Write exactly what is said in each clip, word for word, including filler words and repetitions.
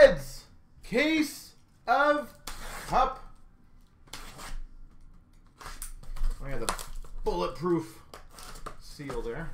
Reds, Case of Cup. I got the bulletproof seal there.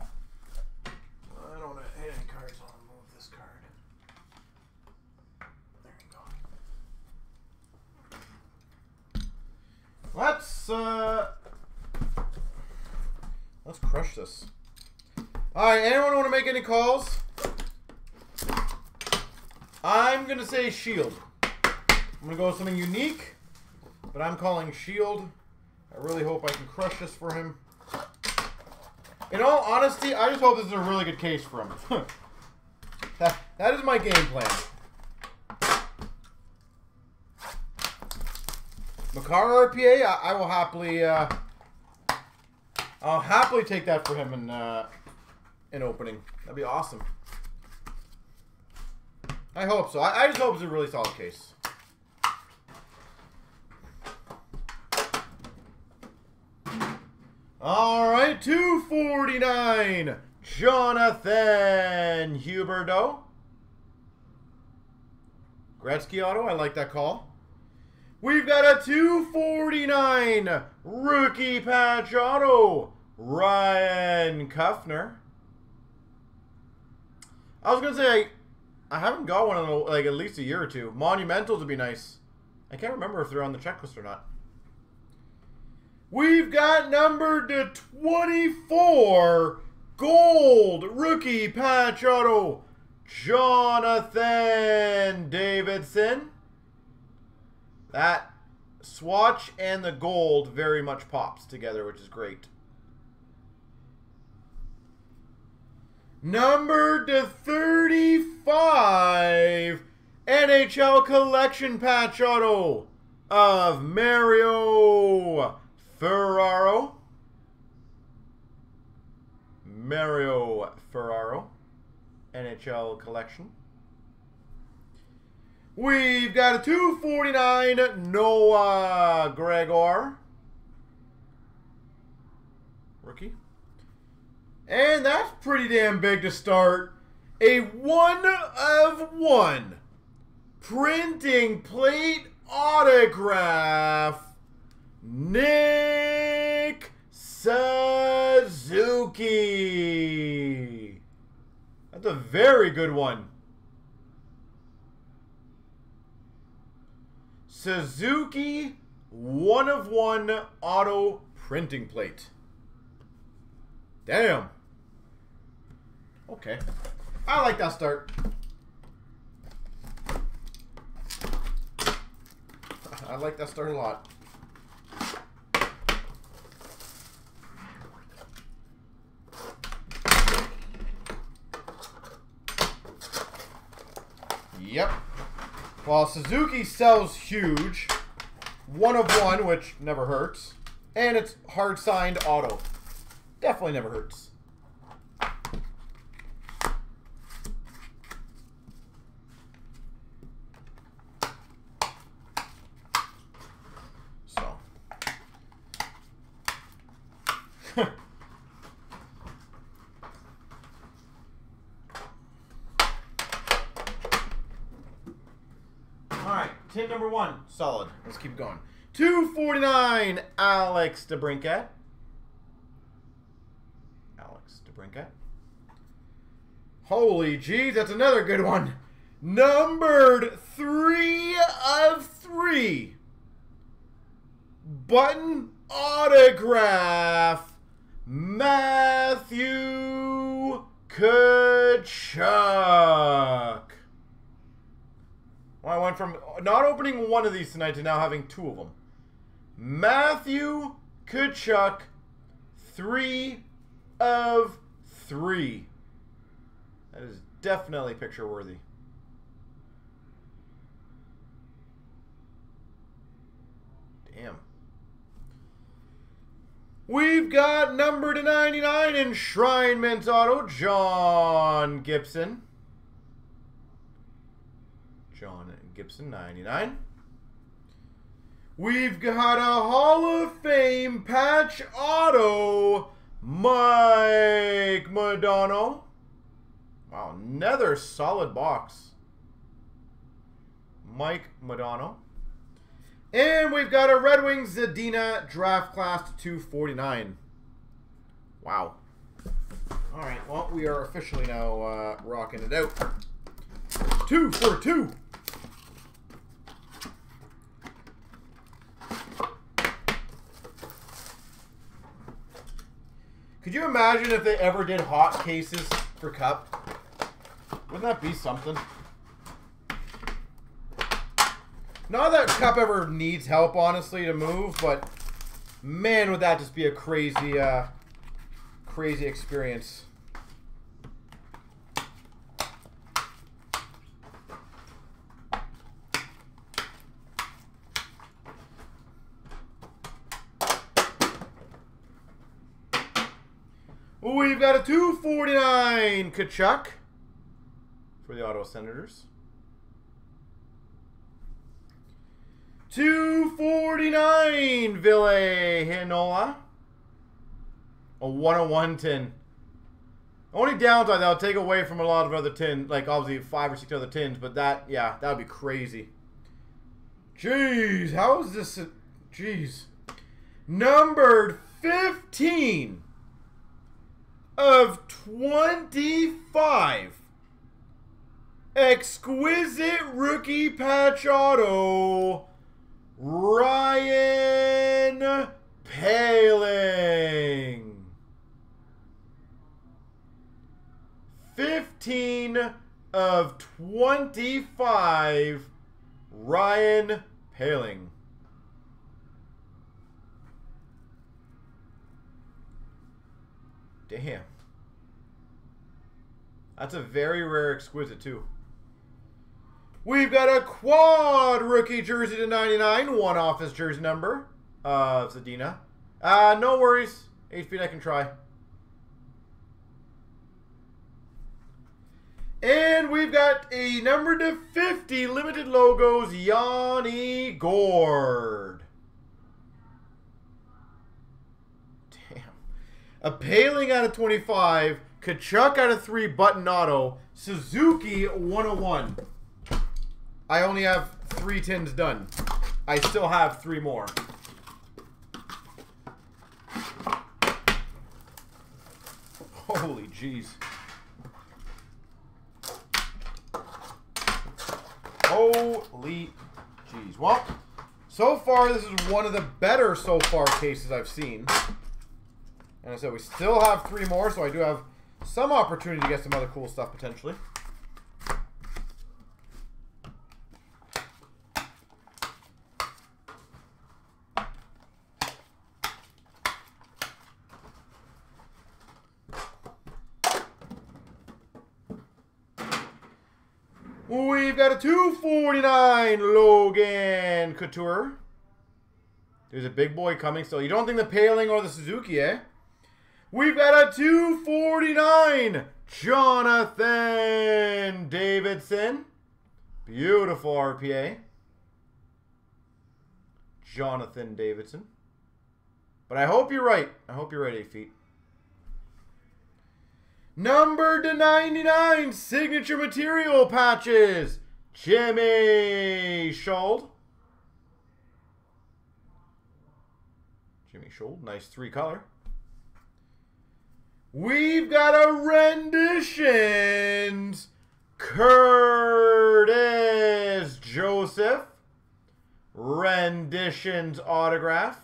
I don't want to hit any cards on move this card. There you go. Let's uh, let's crush this. All right, anyone want to make any calls? I'm gonna say Shield. I'm gonna go with something unique, but I'm calling Shield. I really hope I can crush this for him. In all honesty, I just hope this is a really good case for him. that, that is my game plan. Makar R P A, I, I will happily, uh, I'll happily take that for him in, uh, in opening. That'd be awesome. I hope so. I, I just hope it's a really solid case. All right, two forty-nine, Jonathan Huberdeau. Gretzky auto, I like that call. We've got a two forty-nine rookie patch auto, Ryan Kuffner. I was gonna say I, I haven't got one in like at least a year or two. Monumentals would be nice. I can't remember if they're on the checklist or not. We've got number to twenty-four, gold rookie patch auto, Jonathan Davidson. That swatch and the gold very much pops together, which is great. Number to thirty-five, N H L collection patch auto of Mario Ferraro. Mario Ferraro. N H L collection. We've got a two forty-nine Noah Gregor. Rookie. And that's pretty damn big to start. A one of one printing plate autograph. Nick Suzuki. That's a very good one. Suzuki one of one auto printing plate. Damn. Okay. I like that start. I like that start a lot. Yep. Well, Suzuki sells huge. One of one, which never hurts. And it's hard signed auto. Definitely never hurts. So. Tin number one, solid. Let's keep going. two forty-nine, Alex DeBrincat. Alex DeBrincat. Holy jeez, that's another good one. Numbered three of three. Button autograph. Matthew Tkachuk. I went from not opening one of these tonight to now having two of them. Matthew Tkachuk, three of three. That is definitely picture worthy. Damn. We've got number to ninety-nine enshrinement auto, John Gibson. John Gibson, ninety-nine. We've got a Hall of Fame patch auto, Mike Madonna. Wow, another solid box. Mike Madonna. And we've got a Red Wings Zadina draft class two forty-nine. Wow. All right, well, we are officially now uh, rocking it out. Two for two. Could you imagine if they ever did hot cases for Cup? Wouldn't that be something? Not that Cup ever needs help, honestly, to move, but man, would that just be a crazy, uh, crazy experience. We've got a two forty-nine Tkachuk for the Ottawa Senators. two forty-nine Ville Hanola. A one oh one tin. Only downside, that'll take away from a lot of other tin, like obviously five or six other tins, but that, yeah, that would be crazy. Jeez, how is this? A, jeez. Numbered fifteen of twenty-five. Exquisite rookie patch auto, Ryan Paling. fifteen of twenty-five, Ryan Paling. Damn. That's a very rare exquisite, too. We've got a quad rookie jersey to ninety-nine, one off his jersey number of Zadina. Uh, no worries, H P, I can try. And we've got a number to fifty limited logos, Yanni Gord. Damn. A Paling out of twenty-five, Tkachuk out of three, button auto, Suzuki one oh one. I only have three tins done. I still have three more. Holy jeez. Holy jeez. Well, so far this is one of the better so far cases I've seen. And I said we still have three more, so I do have some opportunity to get some other cool stuff potentially. We've got a two forty-nine Logan Couture. There's a big boy coming still. You don't think the Paling or the Suzuki, eh? We've got a two forty-nine Jonathan Davidson. Beautiful R P A. Jonathan Davidson. But I hope you're right. I hope you're right, eight feet. Number to ninety-nine, signature material patches, Jimmy Schultz. Jimmy Schultz, nice three color. We've got a renditions, Curtis Joseph, renditions autograph,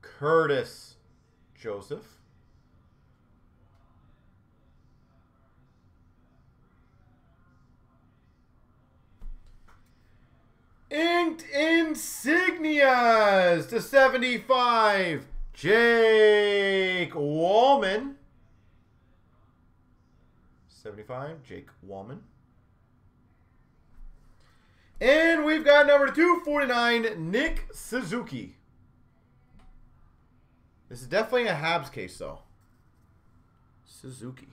Curtis Joseph. Inked insignias to seventy-five, Jake Walman. seventy-five, Jake Walman. And we've got number two forty-nine, Nick Suzuki. This is definitely a Habs case, though. Suzuki.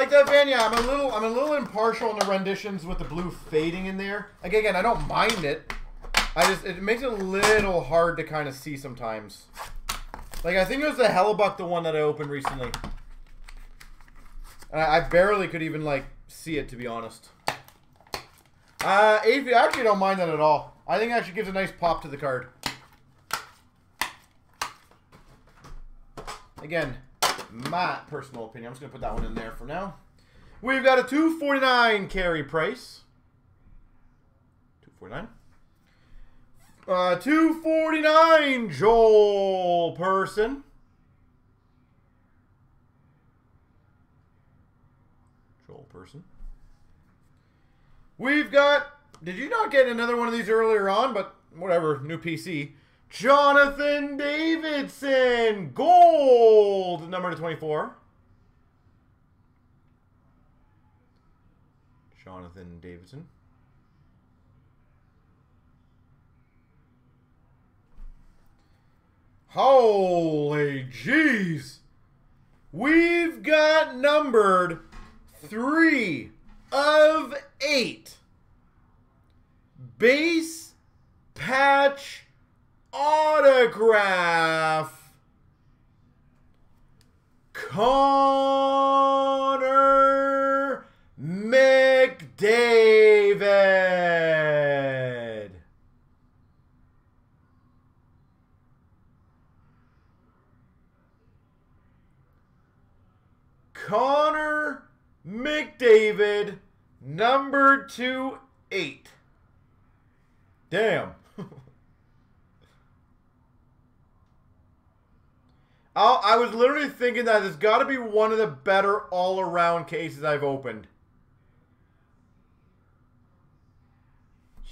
like that, Van. Yeah, I'm a little, I'm a little impartial on the renditions with the blue fading in there. Like, again, I don't mind it. I just, it makes it a little hard to kind of see sometimes. Like, I think it was the Hellebuck, the one that I opened recently. And I, I barely could even, like, see it, to be honest. Uh, I actually don't mind that at all. I think it actually gives a nice pop to the card. Again, my personal opinion. I'm just going to put that one in there for now. We've got a two forty-nine Carey Price. two forty-nine. Uh, two forty-nine Joel Person. Joel Person. We've got, did you not get another one of these earlier on? But whatever, new P C. Jonathan Davidson, gold, number twenty-four. Jonathan Davidson. Holy jeez. We've got numbered three of eight. Base patch autograph. Connor McDavid. Connor McDavid, number two eight. Damn. I'll, I was literally thinking that it's got to be one of the better all-around cases I've opened.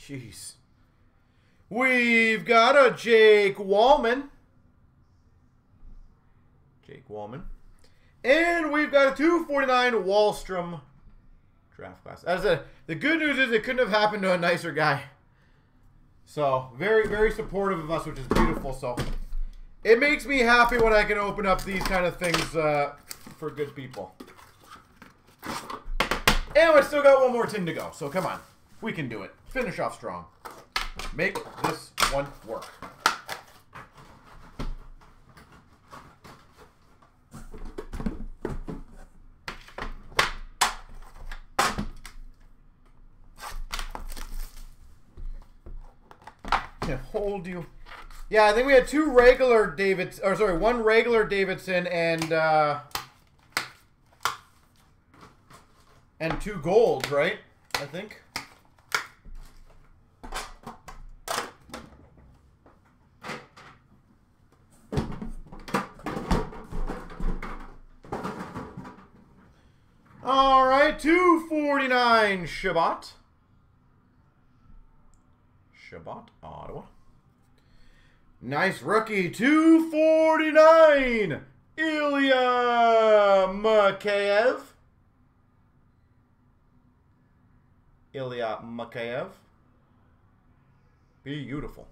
Jeez. We've got a Jake Walman. Jake Walman. And we've got a two forty-nine Wallstrom draft class. As a, the good news is it couldn't have happened to a nicer guy. So, very, very supportive of us, which is beautiful. So, it makes me happy when I can open up these kind of things uh, for good people. And we still got one more tin to go. So, come on. We can do it. Finish off strong. Make this one work. Hold you. Yeah, I think we had two regular Davids, or sorry, one regular Davidson and uh, and two golds, right? I think. All right, two forty-nine Shabbat. Shabbat, Ottawa. Nice rookie, two forty-nine, Ilya Mikheyev. Ilya Mikheyev. Beautiful.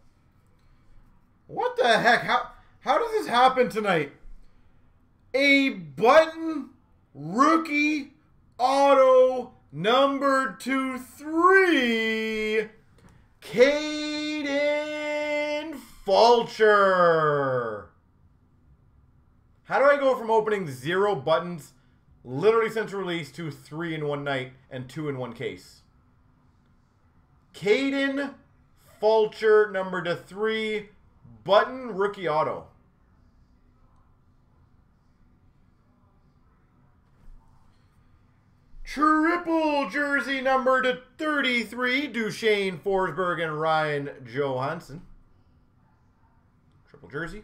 What the heck? How, how does this happen tonight? A button rookie auto number two three, Caden Fulcher. How do I go from opening zero buttons literally since release to three in one night and two in one case? Caden Fulcher, number to three, button rookie auto. Triple jersey number to thirty-three, Duchesne, Forsberg, and Ryan Johansson. Triple jersey.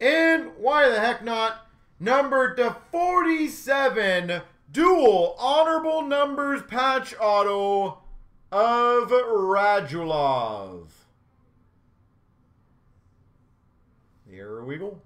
And why the heck not? Number to forty-seven, dual honorable numbers patch auto of Radulov. Here we go.